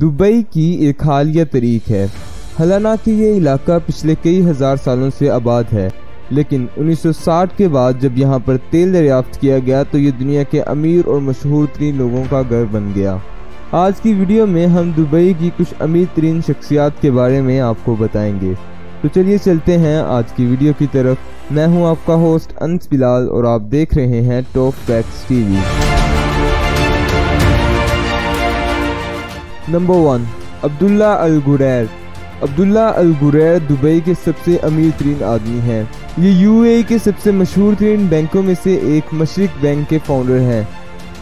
Dubai की एक हालिया तारीख है। हालांकि ये इलाका पिछले कई हज़ार सालों से आबाद है, लेकिन 1960 के बाद जब यहाँ पर तेल दरियाफ्त किया गया तो ये दुनिया के अमीर और मशहूर तरीन लोगों का घर बन गया। आज की वीडियो में हम दुबई की कुछ अमीर तरीन शख्सियात के बारे में आपको बताएंगे। तो चलिए चलते हैं आज की वीडियो की तरफ। मैं हूँ आपका होस्ट अनस बिलाल और आप देख रहे हैं top facts TV. Number 1, Abdulla अलगुरैर। अब्दुल्ला अलगुरैर दुबई के सबसे अमीर तरीन आदमी हैं। ये यूएई के सबसे मशहूर तरीन बैंकों में से एक मशरक बैंक के फाउंडर हैं।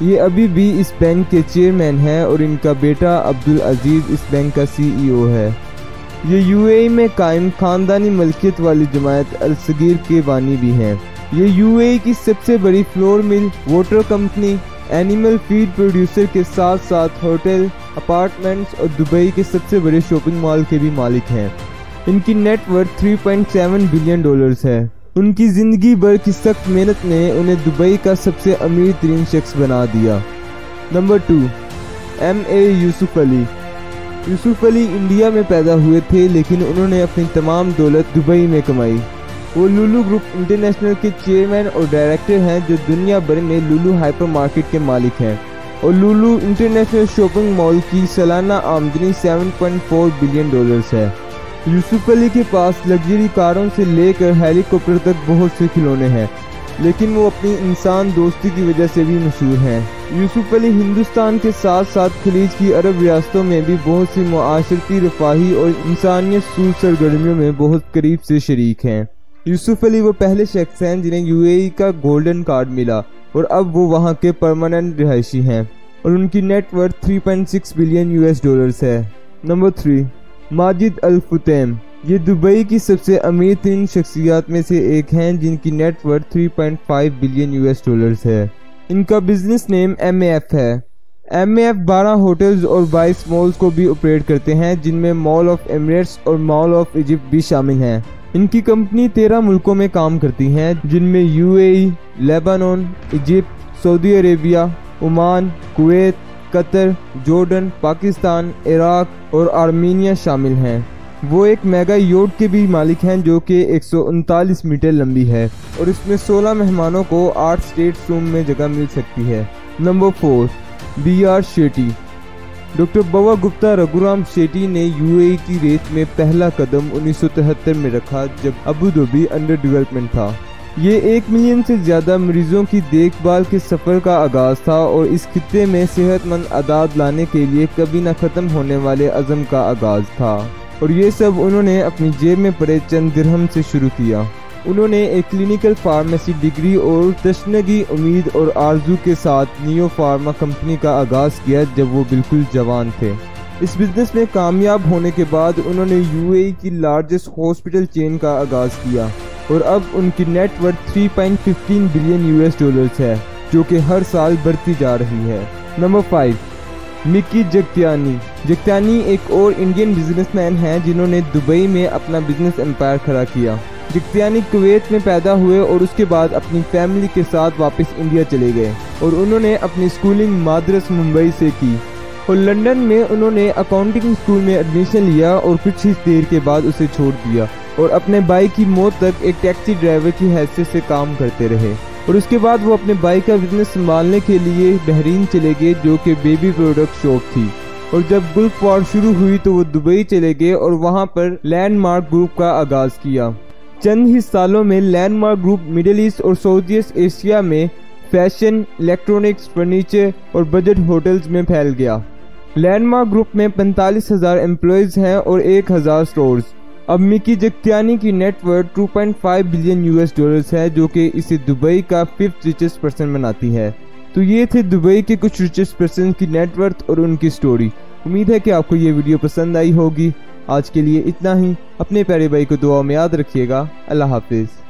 ये अभी भी इस बैंक के चेयरमैन हैं और इनका बेटा अब्दुल अजीज़ इस बैंक का सीईओ है। ये यूएई में कायम ख़ानदानी मलकियत वाली जमायत अलसगीर के बानी भी हैं। ये यूएई की सबसे बड़ी flour mill, water company, animal feed producer के साथ साथ होटल, अपार्टमेंट्स और दुबई के सबसे बड़े शॉपिंग मॉल के भी मालिक हैं। इनकी नेटवर्थ 3.7 बिलियन डॉलर्स है। उनकी ज़िंदगी भर की सख्त मेहनत ने उन्हें दुबई का सबसे अमीर तरीन शख्स बना दिया। Number 2, MA Yusuff Ali. Yusuff Ali India में पैदा हुए थे, लेकिन उन्होंने अपनी तमाम दौलत दुबई में कमाई। वो लुलू ग्रुप इंटरनेशनल के चेयरमैन और डायरेक्टर हैं, जो दुनिया भर में लुलू हाइपरमार्केट के मालिक हैं और लुलू इंटरनेशनल शॉपिंग मॉल की सालाना आमदनी 7.4 बिलियन डॉलर्स है। यूसुफ अली के पास लग्जरी कारों से लेकर हेलीकॉप्टर तक बहुत से खिलौने हैं, लेकिन वो अपनी इंसान दोस्ती की वजह से भी मशहूर हैं। यूसुफ अली हिंदुस्तान के साथ साथ खलीज की अरब रियासतों में भी बहुत सी मुआशरती रफाही और इंसानियत सूद सरगर्मियों में बहुत करीब से शरीक हैं। यूसुफ अली वो पहले शख्स हैं जिन्हें यूएई का गोल्डन कार्ड मिला और अब वो वहाँ के परमानेंट रिहायशी हैं और उनकी नेटवर्थ 3.6 बिलियन यूएस डॉलर्स है। Number 3, Majid Al Futtaim. ये दुबई की सबसे अमीर तीन शख्सियात में से एक हैं, जिनकी नेटवर्थ 3.5 बिलियन यूएस डॉलर्स है। इनका बिजनेस नेम एमएएफ है। एमएएफ 12 होटल्स और 22 मॉल्स को भी ऑपरेट करते हैं, जिनमें मॉल ऑफ एमिरेट्स और मॉल ऑफ इजिप्ट भी शामिल हैं। इनकी कंपनी 13 मुल्कों में काम करती है, जिनमें UAE, Lebanon, Egypt, Saudi Arabia, Oman, Kuwait, Qatar, Jordan, Pakistan, Iraq और आर्मीनिया शामिल हैं। वो एक मेगा योट के भी मालिक हैं, जो कि 139 मीटर लंबी है और इसमें 16 मेहमानों को 8 स्टेट रूम में जगह मिल सकती है। Number 4, B R Shetty. Doctor बबा गुप्ता रघुराम शेट्टी ने यूएई की रेत में पहला कदम 1973 में रखा, जब अबू धाबी अंडर डेवलपमेंट था। ये 1 मिलियन से ज़्यादा मरीजों की देखभाल के सफ़र का आगाज़ था और इस खित्ते में सेहतमंद आदाद लाने के लिए कभी न ख़त्म होने वाले अज़म का आगाज़ था और ये सब उन्होंने अपनी जेब में पड़े चंद दिरहम से शुरू किया। उन्होंने एक क्लिनिकल फार्मेसी डिग्री और तशनगी, उम्मीद और आरजू के साथ नियो फार्मा कंपनी का आगाज़ किया जब वो बिल्कुल जवान थे। इस बिज़नेस में कामयाब होने के बाद उन्होंने यूएई की लार्जेस्ट हॉस्पिटल चेन का आगाज़ किया और अब उनकी नेटवर्थ 3.15 बिलियन यूएस डॉलर्स है, जो कि हर साल बढ़ती जा रही है। Number 5, Mickey Jagtiani. जगतानी एक और इंडियन बिजनेसमैन हैं, जिन्होंने दुबई में अपना बिजनेस एम्पायर खड़ा किया। जगतानी कुवैत में पैदा हुए और उसके बाद अपनी फैमिली के साथ वापस इंडिया चले गए और उन्होंने अपनी स्कूलिंग मादरस मुंबई से की और लंदन में उन्होंने अकाउंटिंग स्कूल में एडमिशन लिया और कुछ ही देर के बाद उसे छोड़ दिया और अपने भाई की मौत तक एक टैक्सी ड्राइवर की हैसियत से काम करते रहे और उसके बाद वो अपने भाई का बिजनेस संभालने के लिए बहरीन चले गए, जो कि बेबी प्रोडक्ट शॉप थी। और जब गल्फ वॉर शुरू हुई तो वो दुबई चले गए और वहाँ पर लैंडमार्क ग्रुप का आगाज़ किया। चंद ही सालों में लैंडमार्क ग्रुप मिडिल ईस्ट और सऊदी एशिया में फैशन, इलेक्ट्रॉनिक्स, फर्नीचर और बजट होटल्स में फैल गया। लैंडमार्क ग्रुप में 45,000 एम्प्लॉयज़ हैं और 1,000 स्टोर्स। अब मिकी जगतानी की नेटवर्थ 2.5 बिलियन यूएस डॉलर्स है, जो कि इसे दुबई का 5th रिचेस्ट पर्सन बनाती है। तो ये थे दुबई के कुछ रिचेस्ट पर्सन की नेटवर्थ और उनकी स्टोरी। उम्मीद है कि आपको ये वीडियो पसंद आई होगी। आज के लिए इतना ही। अपने प्यारे भाई को दुआ में याद रखिएगा। अल्लाह हाफिज़।